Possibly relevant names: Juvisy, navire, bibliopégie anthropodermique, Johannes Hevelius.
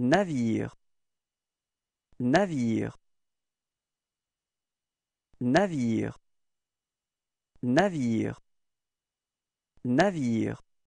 Navire, navire, navire, navire, navire.